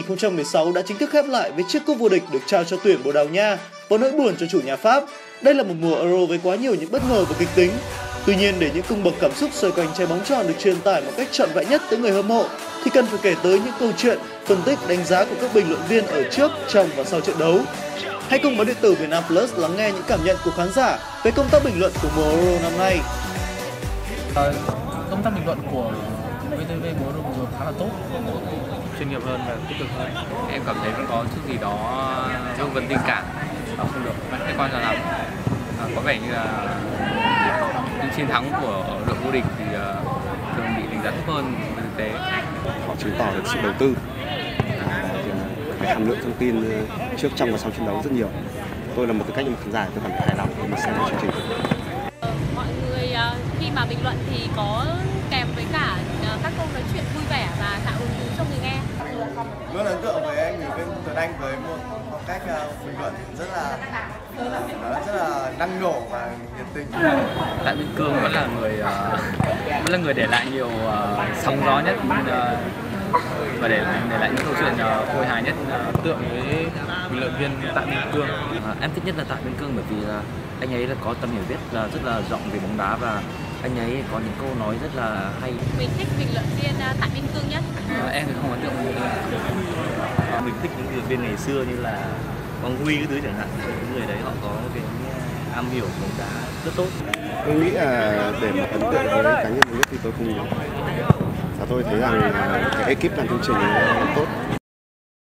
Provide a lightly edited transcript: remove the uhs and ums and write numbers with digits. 2016 đã chính thức khép lại với chiếc cúp vô địch được trao cho tuyển Bồ Đào Nha và nỗi buồn cho chủ nhà Pháp. Đây là một mùa Euro với quá nhiều những bất ngờ và kịch tính. Tuy nhiên, để những cung bậc cảm xúc xoay quanh trái bóng tròn được truyền tải một cách trọn vẹn nhất tới người hâm mộ thì cần phải kể tới những câu chuyện, phân tích, đánh giá của các bình luận viên ở trước, trong và sau trận đấu. Hãy cùng báo điện tử Vietnam Plus lắng nghe những cảm nhận của khán giả về công tác bình luận của mùa Euro năm nay. Công tác bình luận của VTV mùa Euro vừa khá là tốt, chuyên nghiệp hơn và tích cực hơn. Em cảm thấy vẫn có chút gì đó vương vấn tình cảm, không được khách quan cho lắm. Có vẻ như là những chiến thắng của đội vô địch thì thường bị đánh giá thấp hơn thực tế. Họ chứng tỏ được sự đầu tư, hàm lượng thông tin trước, trong và sau trận đấu rất nhiều. Tôi là một tư cách như một khán giả, tôi cảm thấy hài lòng khi mà xem chương trình. Mọi người khi mà bình luận thì có kèm với cả các câu nói chuyện vui vẻ và tạo hứng thú cho người nghe. Luôn ấn tượng với anh Nguyễn Tuấn Anh với một phong cách bình luận rất là năng nổ và nhiệt tình. Tạ Biên Cương vẫn là người để lại nhiều sóng gió nhất và để lại những câu chuyện khôi hài nhất. Ấn tượng với bình luận viên Tạ Biên Cương, em thích nhất là Tạ Biên Cương bởi vì là anh ấy có tầm hiểu biết rất là rộng về bóng đá và anh ấy có những câu nói rất là hay. Mình thích bình luận viên Tạ Biên Cương nhất. Em thì không ấn tượng với mình thích những bình luận viên ngày xưa như là Quang Huy cái thứ chẳng hạn. Những người đấy họ có cái am hiểu bóng đá rất tốt. Tôi nghĩ là để mà ấn tượng với cá nhân nhất thì tôi không nói. Tôi thấy rằng cái ekip làm chương trình rất tốt.